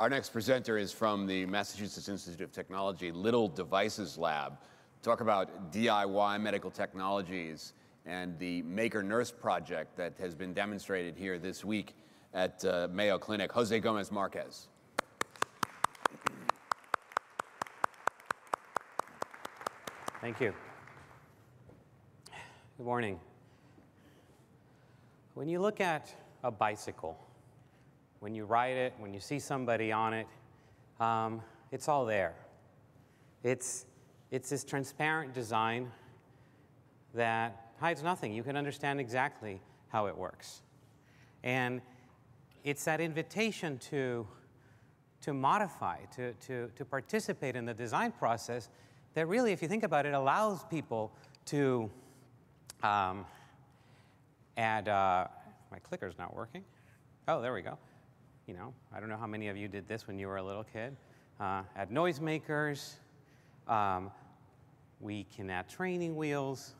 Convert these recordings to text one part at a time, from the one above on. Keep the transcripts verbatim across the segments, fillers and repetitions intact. Our next presenter is from the Massachusetts Institute of Technology Little Devices Lab. Talk about D I Y medical technologies and the Maker Nurse project that has been demonstrated here this week at uh, Mayo Clinic. Jose Gomez Marquez. Thank you. Good morning. When you look at a bicycle, when you ride it, when you see somebody on it, um, it's all there. It's, it's this transparent design that hides nothing. You can understand exactly how it works. And it's that invitation to, to modify, to, to, to participate in the design process that really, if you think about it, allows people to um, add, uh, my clicker's not working. Oh, there we go. You know, I don't know how many of you did this when you were a little kid. Uh, add noisemakers. Um, we can add training wheels.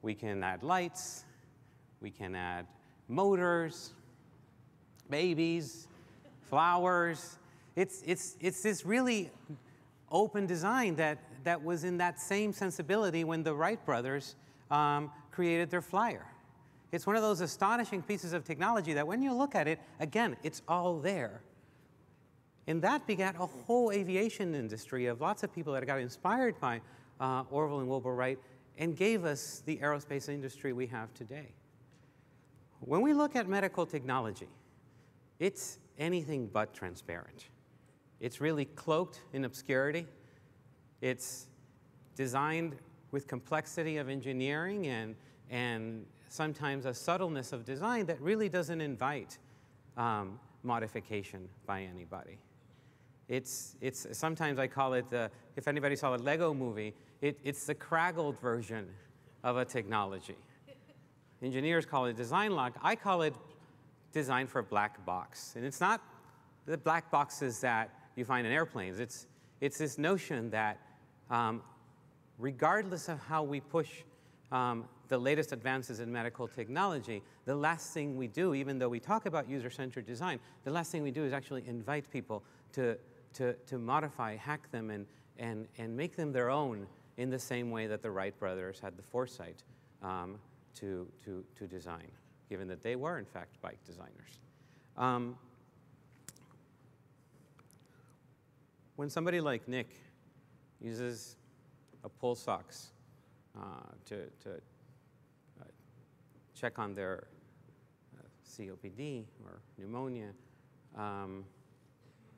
We can add lights. We can add motors, babies, flowers. It's, it's, it's this really open design that, that was in that same sensibility when the Wright brothers um, created their flyer. It's one of those astonishing pieces of technology that when you look at it, again, it's all there. And that begat a whole aviation industry of lots of people that got inspired by uh, Orville and Wilbur Wright and gave us the aerospace industry we have today. When we look at medical technology, it's anything but transparent. It's really cloaked in obscurity. It's designed with complexity of engineering and, and sometimes a subtleness of design that really doesn't invite um, modification by anybody. It's, it's, sometimes I call it the, if anybody saw a Lego movie, it, it's the craggled version of a technology. Engineers call it design lock. I call it design for black box. And it's not the black boxes that you find in airplanes. It's, it's this notion that um, regardless of how we push um, the latest advances in medical technology, the last thing we do, even though we talk about user-centered design, the last thing we do is actually invite people to, to, to modify, hack them, and, and, and make them their own in the same way that the Wright brothers had the foresight um, to, to, to design, given that they were, in fact, bike designers. Um, when somebody like Nick uses a Pulse Ox uh, to, to check on their uh, C O P D or pneumonia, um,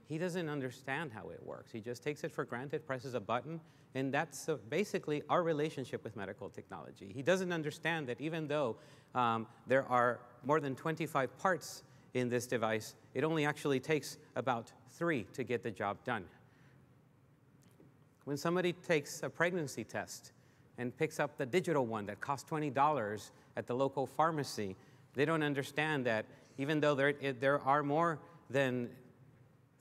he doesn't understand how it works. He just takes it for granted, presses a button, and that's uh, basically our relationship with medical technology. He doesn't understand that even though um, there are more than twenty-five parts in this device, it only actually takes about three to get the job done. When somebody takes a pregnancy test and picks up the digital one that costs twenty dollars at the local pharmacy, they don't understand that even though there, it, there are more than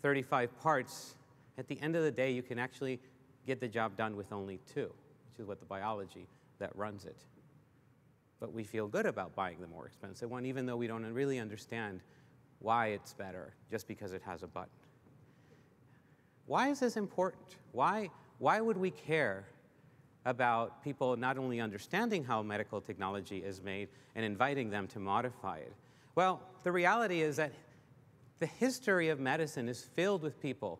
thirty-five parts, at the end of the day, you can actually get the job done with only two, which is what the biology that runs it. But we feel good about buying the more expensive one, even though we don't really understand why it's better just because it has a button. Why is this important? Why, why would we care about people not only understanding how medical technology is made and inviting them to modify it? Well, the reality is that the history of medicine is filled with people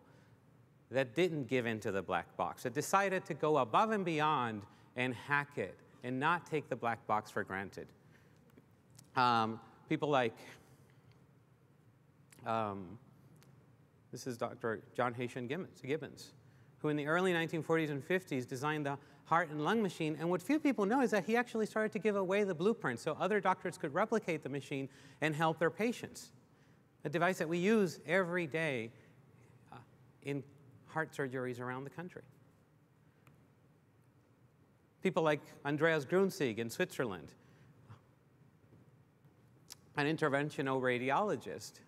that didn't give into the black box, that decided to go above and beyond and hack it and not take the black box for granted. Um, people like, um, this is Doctor John Heysham Gibbons, who in the early nineteen forties and fifties designed the heart and lung machine. And what few people know is that he actually started to give away the blueprint so other doctors could replicate the machine and help their patients. A device that we use every day uh, in heart surgeries around the country. People like Andreas Grunzig in Switzerland, an interventional radiologist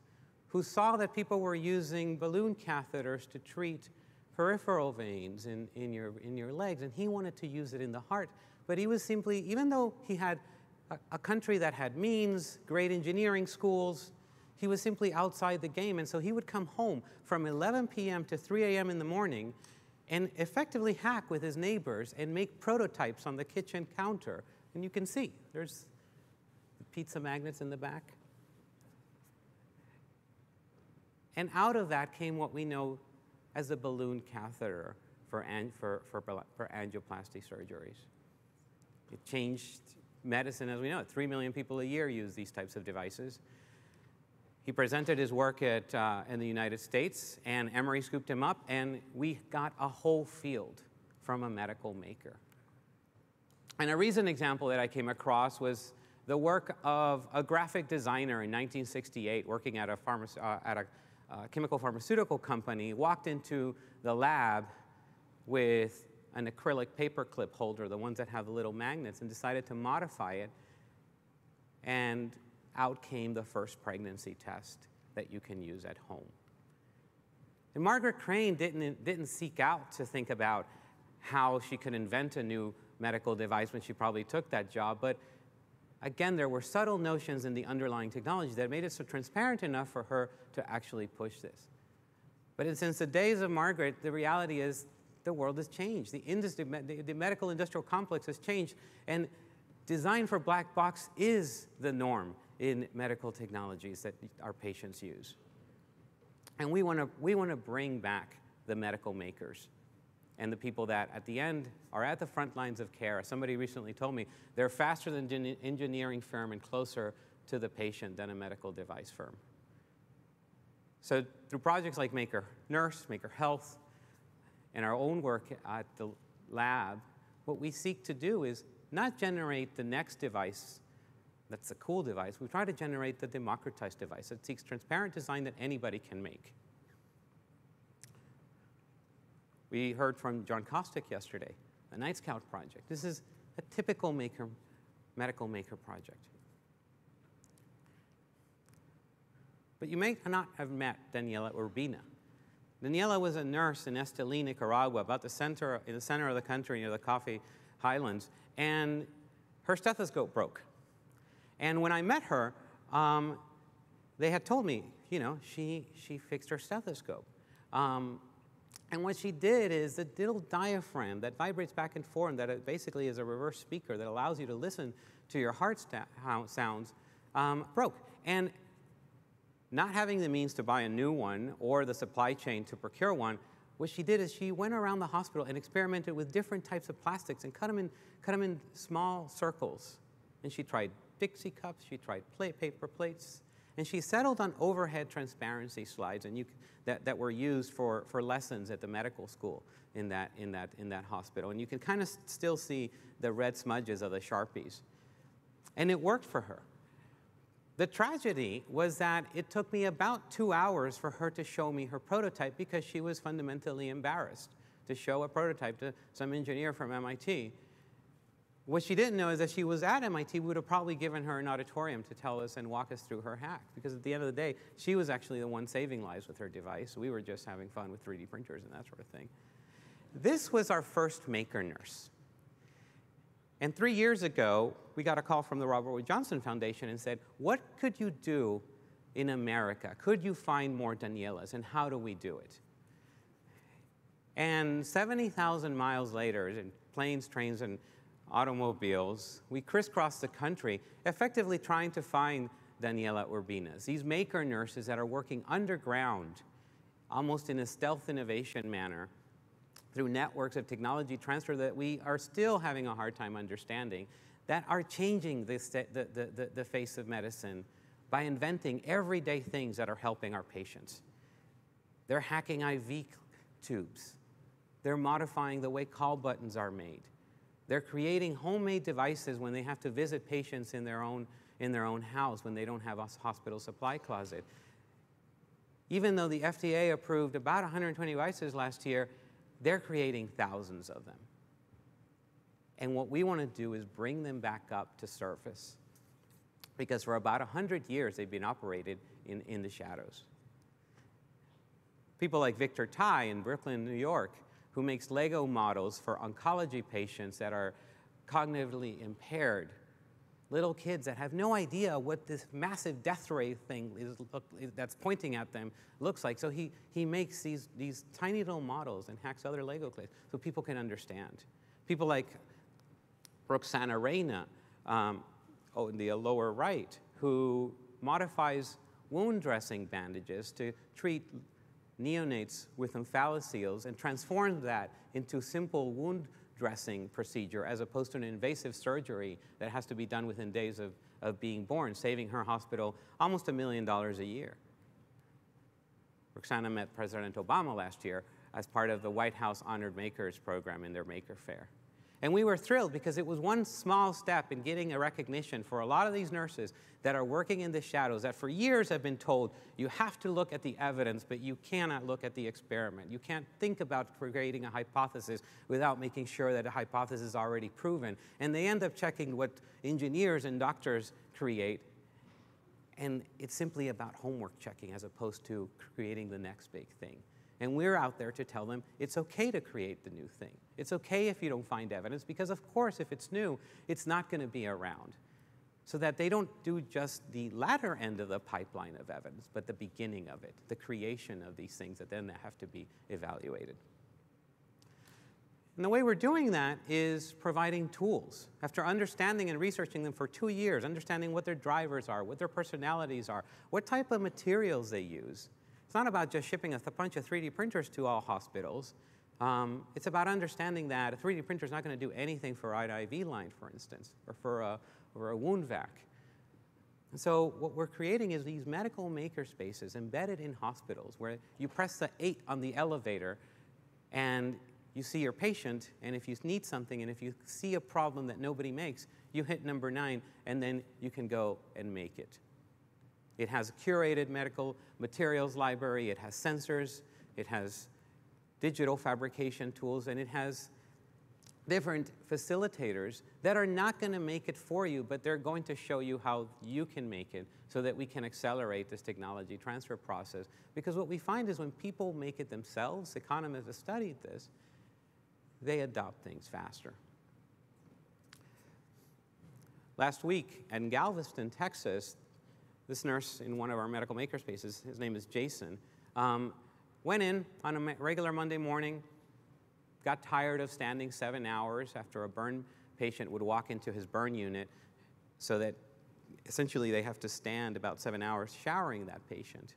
who saw that people were using balloon catheters to treat peripheral veins in, in, your, in your legs, and he wanted to use it in the heart. But he was simply, even though he had a, a country that had means, great engineering schools, He was simply outside the game, and so he would come home from eleven p m to three a m in the morning and effectively hack with his neighbors and make prototypes on the kitchen counter. And you can see, there's the pizza magnets in the back. And out of that came what we know as a balloon catheter for, an, for, for, for angioplasty surgeries. It changed medicine as we know it. Three million people a year use these types of devices. He presented his work at, uh, in the United States, and Emory scooped him up, and we got a whole field from a medical maker. And a recent example that I came across was the work of a graphic designer in nineteen sixty-eight working at a, pharma uh, at a uh, chemical pharmaceutical company, walked into the lab with an acrylic paperclip holder, the ones that have little magnets, and decided to modify it, and out came the first pregnancy test that you can use at home. And Margaret Crane didn't, didn't seek out to think about how she could invent a new medical device when she probably took that job, but again, there were subtle notions in the underlying technology that made it so transparent enough for her to actually push this. But since the days of Margaret, the reality is the world has changed. The, industry, the medical industrial complex has changed, and design for black box is the norm in medical technologies that our patients use. And we want to we want to bring back the medical makers and the people that at the end are at the front lines of care. Somebody recently told me they're faster than an engineering firm and closer to the patient than a medical device firm. So through projects like Maker Nurse, Maker Health, and our own work at the lab, what we seek to do is not generate the next device that's a cool device. We try to generate the democratized device that seeks transparent design that anybody can make. We heard from John Kostic yesterday, the Night Scout project. This is a typical maker, medical maker project. But you may not have met Daniela Urbina. Daniela was a nurse in Esteli, Nicaragua, about the center, in the center of the country near the Coffee Highlands, and her stethoscope broke. And when I met her, um, they had told me, you know, she, she fixed her stethoscope. Um, and what she did is the little diaphragm that vibrates back and forth, that it basically is a reverse speaker that allows you to listen to your heart sounds, um, broke. And not having the means to buy a new one or the supply chain to procure one, what she did is she went around the hospital and experimented with different types of plastics and cut them in, cut them in small circles. And she tried Dixie cups, she tried plate, paper plates, and she settled on overhead transparency slides and you, that, that were used for, for lessons at the medical school in that, in that, in that hospital. And you can kind of still see the red smudges of the Sharpies. And it worked for her. The tragedy was that it took me about two hours for her to show me her prototype because she was fundamentally embarrassed to show a prototype to some engineer from M I T. What she didn't know is that she was at M I T, we would have probably given her an auditorium to tell us and walk us through her hack. Because at the end of the day, she was actually the one saving lives with her device. We were just having fun with three D printers and that sort of thing. This was our first Maker Nurse. And three years ago, we got a call from the Robert Wood Johnson Foundation and said, what could you do in America? Could you find more Danielas, and how do we do it? And seventy thousand miles later, in planes, trains, and automobiles, we crisscross the country, effectively trying to find Daniela Urbinas, these maker nurses that are working underground, almost in a stealth innovation manner, through networks of technology transfer that we are still having a hard time understanding, that are changing this, the, the, the, the face of medicine by inventing everyday things that are helping our patients. They're hacking I V tubes. They're modifying the way call buttons are made. They're creating homemade devices when they have to visit patients in their own, in their own house, when they don't have a hospital supply closet. Even though the F D A approved about one hundred twenty devices last year, they're creating thousands of them. And what we want to do is bring them back up to surface, because for about one hundred years, they've been operated in, in the shadows. People like Victor Tai in Brooklyn, New York, who makes Lego models for oncology patients that are cognitively impaired little kids that have no idea what this massive death ray thing is, that's pointing at them looks like. So he, he makes these, these tiny little models and hacks other Lego clays so people can understand. People like Roxanna Reina, um, oh, in the lower right, who modifies wound dressing bandages to treat neonates with omphalocele and transforms that into simple wound dressing procedure as opposed to an invasive surgery that has to be done within days of, of being born, saving her hospital almost a million dollars a year. Roxanna met President Obama last year as part of the White House Honored Makers program in their Maker Fair. And we were thrilled because it was one small step in getting a recognition for a lot of these nurses that are working in the shadows, that for years have been told, you have to look at the evidence, but you cannot look at the experiment. You can't think about creating a hypothesis without making sure that a hypothesis is already proven. And they end up checking what engineers and doctors create. And it's simply about homework checking as opposed to creating the next big thing. And we're out there to tell them it's okay to create the new thing. It's okay if you don't find evidence, because of course, if it's new, it's not going to be around. So that they don't do just the latter end of the pipeline of evidence, but the beginning of it, the creation of these things that then have to be evaluated. And the way we're doing that is providing tools. After understanding and researching them for two years, understanding what their drivers are, what their personalities are, what type of materials they use, it's not about just shipping a bunch of three D printers to all hospitals. Um, it's about understanding that a three D printer is not going to do anything for an I V line, for instance, or for a, or a wound vac. And so what we're creating is these medical maker spaces embedded in hospitals where you press the eight on the elevator and you see your patient, and if you need something and if you see a problem that nobody makes, you hit number nine and then you can go and make it. It has a curated medical materials library, it has sensors, it has digital fabrication tools, and it has different facilitators that are not going to make it for you, but they're going to show you how you can make it so that we can accelerate this technology transfer process. Because what we find is when people make it themselves, economists have studied this, they adopt things faster. Last week in Galveston, Texas, this nurse in one of our medical maker spaces, his name is Jason, um, went in on a regular Monday morning, got tired of standing seven hours after a burn patient would walk into his burn unit, so that essentially they have to stand about seven hours showering that patient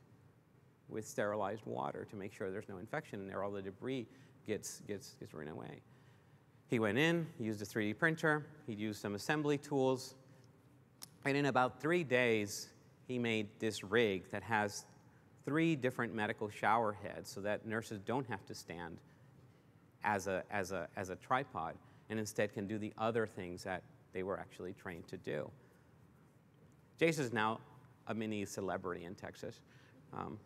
with sterilized water to make sure there's no infection and there all the debris gets, gets, gets run away. He went in, used a three D printer, he used some assembly tools, and in about three days, he made this rig that has three different medical shower heads so that nurses don't have to stand as a, as a, as a tripod and instead can do the other things that they were actually trained to do. Jace is now a mini celebrity in Texas, um,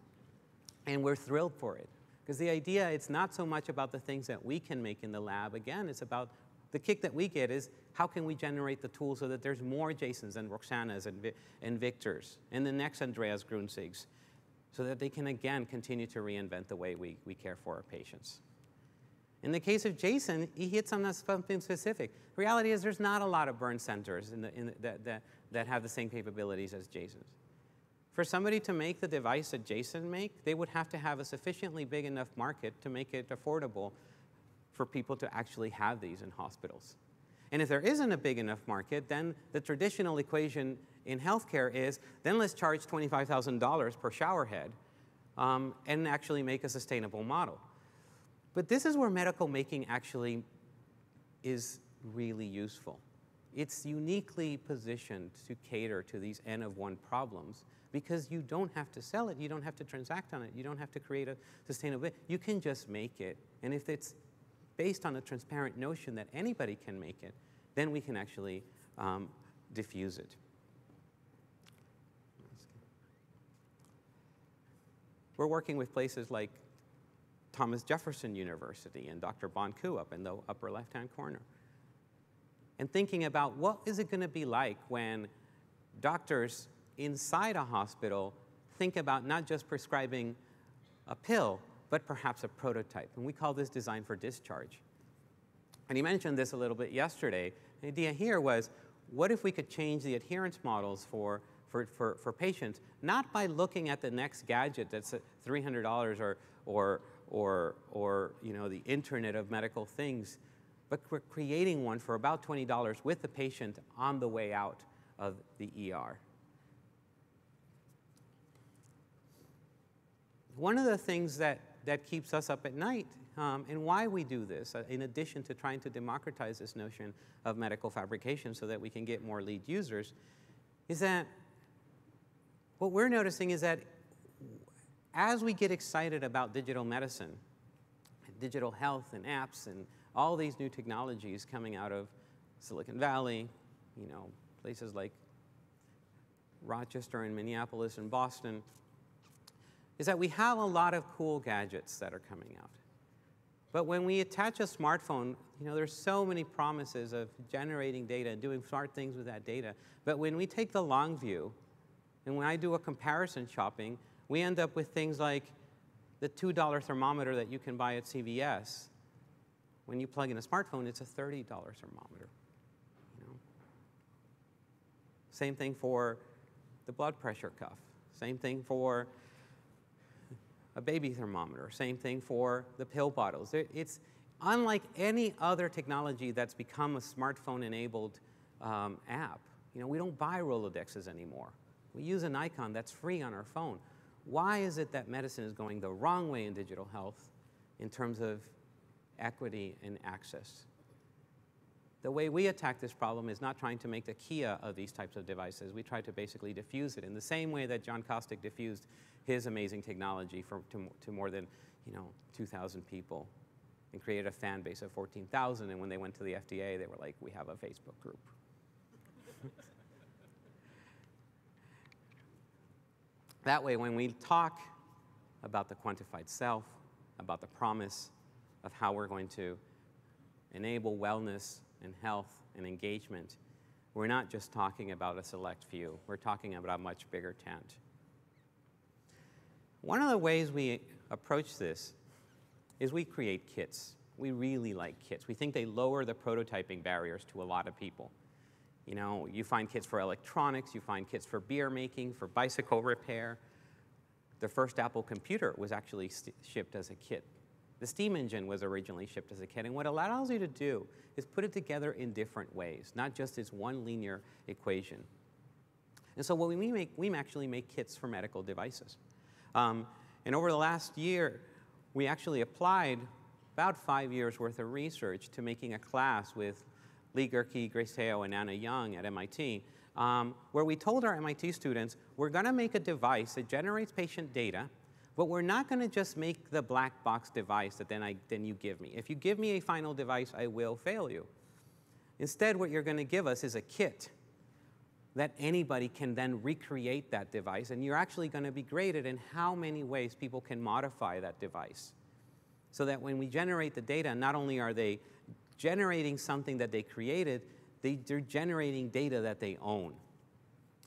and we're thrilled for it. Because the idea, it's not so much about the things that we can make in the lab. Again, it's about the kick that we get is, how can we generate the tools so that there's more Jasons and Roxannas and, Vi and Victors and the next Andreas Grunzigs, so that they can, again, continue to reinvent the way we, we care for our patients. In the case of Jason, he hits on something specific. The reality is there's not a lot of burn centers in the, in the, that, that, that have the same capabilities as Jason's. For somebody to make the device that Jason makes, they would have to have a sufficiently big enough market to make it affordable for people to actually have these in hospitals. And if there isn't a big enough market, then the traditional equation in healthcare is, then let's charge twenty-five thousand dollars per shower head um, and actually make a sustainable model. But this is where medical making actually is really useful. It's uniquely positioned to cater to these N of one problems, because you don't have to sell it, you don't have to transact on it, you don't have to create a sustainable, you can just make it. And if it's based on a transparent notion that anybody can make it, then we can actually um, diffuse it. We're working with places like Thomas Jefferson University and Doctor Bonku up in the upper left-hand corner, and thinking about what is it going to be like when doctors inside a hospital think about not just prescribing a pill, but perhaps a prototype. And we call this design for discharge. And he mentioned this a little bit yesterday. The idea here was, what if we could change the adherence models for, for, for, for patients, not by looking at the next gadget that's three hundred dollars or, or, or, or you know, the internet of medical things, but we're creating one for about twenty dollars with the patient on the way out of the E R. One of the things that, that keeps us up at night um, and why we do this, uh, in addition to trying to democratize this notion of medical fabrication so that we can get more lead users, is that what we're noticing is that as we get excited about digital medicine, digital health and apps and all these new technologies coming out of Silicon Valley, you know, places like Rochester and Minneapolis and Boston, is that we have a lot of cool gadgets that are coming out. But when we attach a smartphone, you know, there's so many promises of generating data and doing smart things with that data. But when we take the long view, and when I do a comparison shopping, we end up with things like the two dollar thermometer that you can buy at C V S. When you plug in a smartphone, it's a thirty dollar thermometer. You know? Same thing for the blood pressure cuff. Same thing for a baby thermometer. Same thing for the pill bottles. It's unlike any other technology that's become a smartphone-enabled um, app. You know, we don't buy Rolodexes anymore. We use an icon that's free on our phone. Why is it that medicine is going the wrong way in digital health in terms of equity and access? The way we attack this problem is not trying to make the Kia of these types of devices. We try to basically diffuse it in the same way that John Kostic diffused his amazing technology for, to, to more than, you know, two thousand people and created a fan base of fourteen thousand. And when they went to the F D A, they were like, we have a Facebook group. That way, when we talk about the quantified self, about the promise of how we're going to enable wellness and health and engagement, we're not just talking about a select few. We're talking about a much bigger tent. One of the ways we approach this is we create kits. We really like kits. We think they lower the prototyping barriers to a lot of people. You know, you find kits for electronics. You find kits for beer making, for bicycle repair. The first Apple computer was actually shipped as a kit. The steam engine was originally shipped as a kit, and what it allows you to do is put it together in different ways, not just as one linear equation. And so what we make, we actually make kits for medical devices. Um, and over the last year, we actually applied about five years worth of research to making a class with Lee Gerke, Grace Teo, and Anna Young at M I T, um, where we told our M I T students, we're going to make a device that generates patient data, but we're not going to just make the black box device that then, I, then you give me. If you give me a final device, I will fail you. Instead, what you're going to give us is a kit that anybody can then recreate that device, and you're actually going to be graded in how many ways people can modify that device. So that when we generate the data, not only are they generating something that they created, they, they're generating data that they own.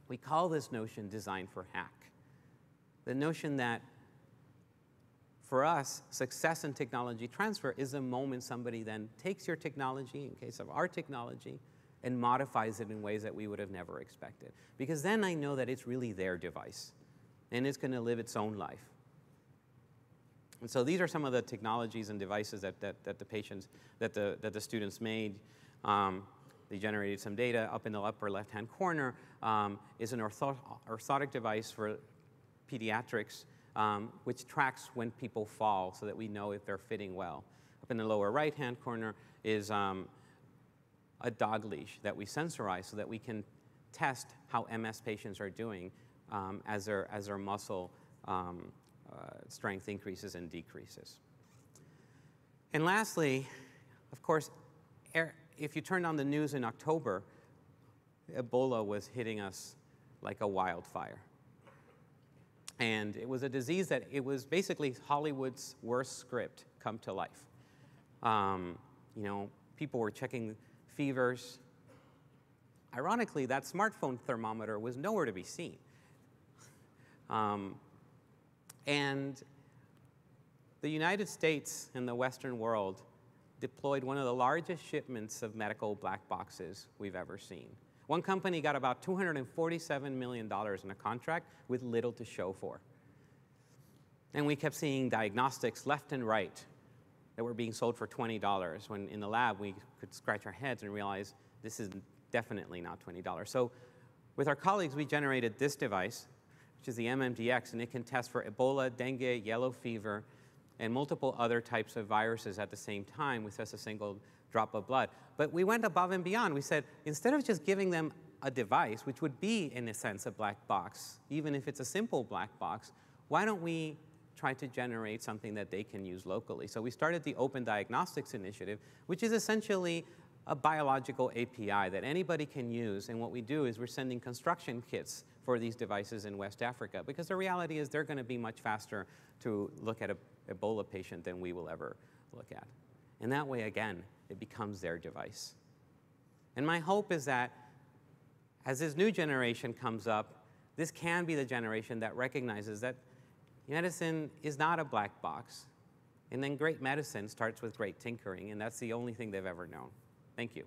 We call this notion design for hack. The notion that for us, success in technology transfer is the moment somebody then takes your technology, in case of our technology, and modifies it in ways that we would have never expected. Because then I know that it's really their device, and it's going to live its own life. And so these are some of the technologies and devices that, that, that the patients, that the, that the students made. Um, they generated some data. Up in the upper left-hand corner um, is an ortho orthotic device for pediatrics, Um, which tracks when people fall so that we know if they're fitting well. Up in the lower right-hand corner is um, a dog leash that we sensorize so that we can test how M S patients are doing um, as, their, as their muscle um, uh, strength increases and decreases. And lastly, of course, if you turned on the news in October, Ebola was hitting us like a wildfire. And it was a disease that it was basically Hollywood's worst script come to life. Um, you know, people were checking fevers. Ironically, that smartphone thermometer was nowhere to be seen. Um, and the United States and the Western world deployed one of the largest shipments of medical black boxes we've ever seen. One company got about two hundred forty-seven million dollars in a contract with little to show for. And we kept seeing diagnostics left and right that were being sold for twenty dollars, when in the lab we could scratch our heads and realize this is definitely not twenty dollars. So with our colleagues, we generated this device, which is the M M D X, and it can test for Ebola, dengue, yellow fever, and multiple other types of viruses at the same time with just a single drop of blood. But we went above and beyond. We said, instead of just giving them a device, which would be, in a sense, a black box, even if it's a simple black box, why don't we try to generate something that they can use locally? So we started the Open Diagnostics Initiative, which is essentially a biological A P I that anybody can use. And what we do is we're sending construction kits for these devices in West Africa, because the reality is they're going to be much faster to look at a Ebola patient than we will ever look at. And that way, again, it becomes their device. And my hope is that as this new generation comes up, this can be the generation that recognizes that medicine is not a black box. And then great medicine starts with great tinkering, and that's the only thing they've ever known. Thank you.